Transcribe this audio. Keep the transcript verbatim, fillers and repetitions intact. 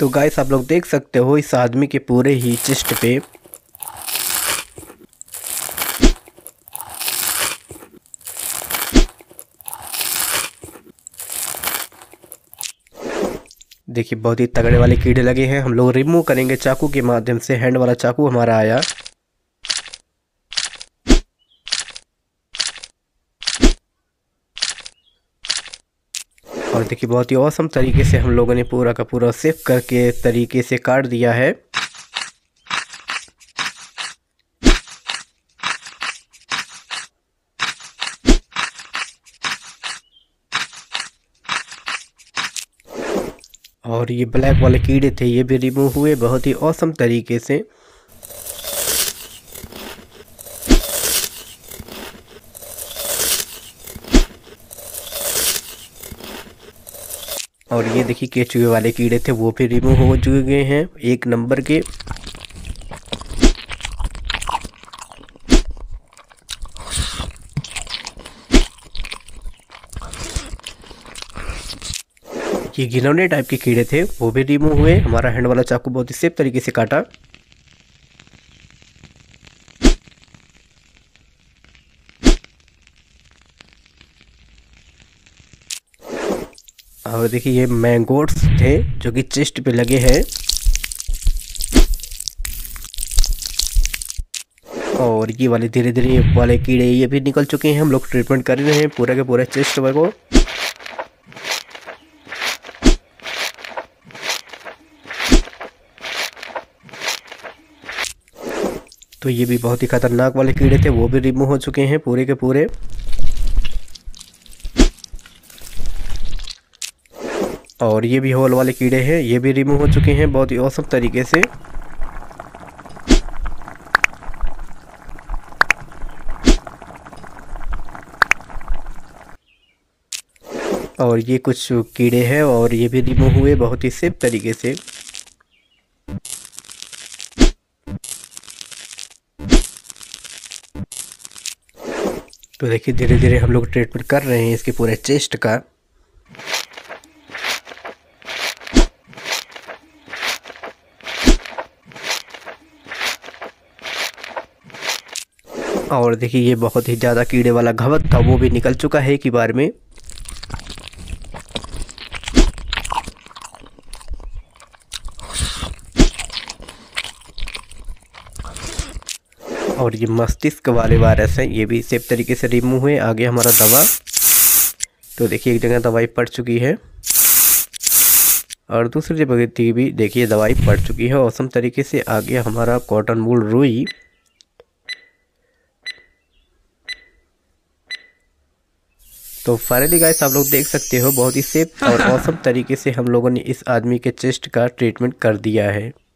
तो गाइस आप लोग देख सकते हो इस आदमी के पूरे ही चेस्ट पे देखिए बहुत ही तगड़े वाले कीड़े लगे हैं। हम लोग रिमूव करेंगे चाकू के माध्यम से। हैंड वाला चाकू हमारा आया। और देखिए बहुत ही औसम तरीके से हम लोगों ने पूरा का पूरा सेफ करके तरीके से काट दिया है। और ये ब्लैक वाले कीड़े थे ये भी रिमूव हुए बहुत ही औसम तरीके से। और ये देखिए केचुए वाले कीड़े थे वो भी रिमूव हो चुके गए हैं एक नंबर के। ये घिनौने टाइप के कीड़े थे वो भी रिमूव हुए। हमारा हैंड वाला चाकू बहुत ही सेफ तरीके से काटा। और देखिए ये मैंगोट्स थे जो कि चेस्ट पे लगे हैं। और ये वाले धीरे धीरे वाले कीड़े ये भी निकल चुके हैं। हम लोग ट्रीटमेंट कर रहे हैं पूरा के पूरा चेस्ट को। तो ये भी बहुत ही खतरनाक वाले कीड़े थे वो भी रिमूव हो चुके हैं पूरे के पूरे। और ये भी होल वाले कीड़े हैं ये भी रिमूव हो चुके हैं बहुत ही औसम तरीके से। और ये कुछ कीड़े हैं और ये भी रिमूव हुए बहुत ही सेफ तरीके से। तो देखिए धीरे धीरे हम लोग ट्रीटमेंट कर रहे हैं इसके पूरे चेस्ट का। और देखिए ये बहुत ही ज़्यादा कीड़े वाला घावत था वो भी निकल चुका है एक ही बार में। और ये मस्तिष्क वाले वायरस हैं ये भी सेफ तरीके से रिमूव हुए। आगे हमारा दवा। तो देखिए एक जगह दवाई पड़ चुकी है और दूसरी जगह की भी देखिए दवाई पड़ चुकी है औसम तरीके से। आगे हमारा कॉटन वूल रुई। तो फाइनली गाइस आप लोग देख सकते हो बहुत ही सेफ और औसम तरीके से हम लोगों ने इस आदमी के चेस्ट का ट्रीटमेंट कर दिया है।